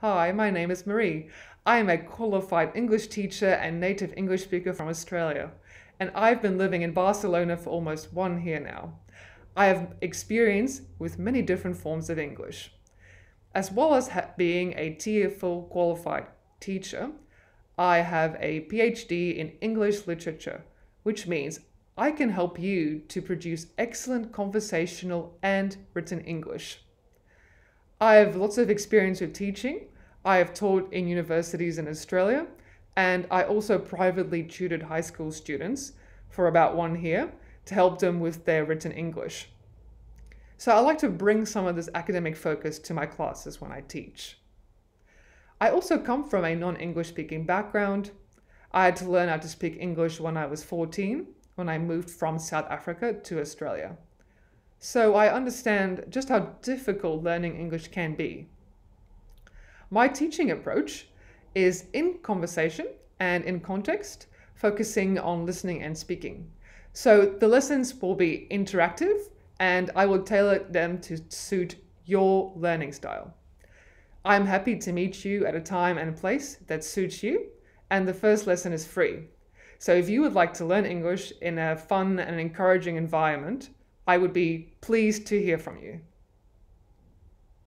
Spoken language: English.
Hi, my name is Marie. I am a qualified English teacher and native English speaker from Australia, and I've been living in Barcelona for almost 1 year now. I have experience with many different forms of English. As well as being a TEFL qualified teacher, I have a PhD in English literature, which means I can help you to produce excellent conversational and written English. I have lots of experience with teaching. I have taught in universities in Australia, and I also privately tutored high school students for about 1 year to help them with their written English. So I like to bring some of this academic focus to my classes when I teach. I also come from a non-English speaking background. I had to learn how to speak English when I was 14, when I moved from South Africa to Australia. So I understand just how difficult learning English can be. My teaching approach is in conversation and in context, focusing on listening and speaking. So the lessons will be interactive, and I will tailor them to suit your learning style. I'm happy to meet you at a time and place that suits you, and the first lesson is free. So if you would like to learn English in a fun and encouraging environment, I would be pleased to hear from you.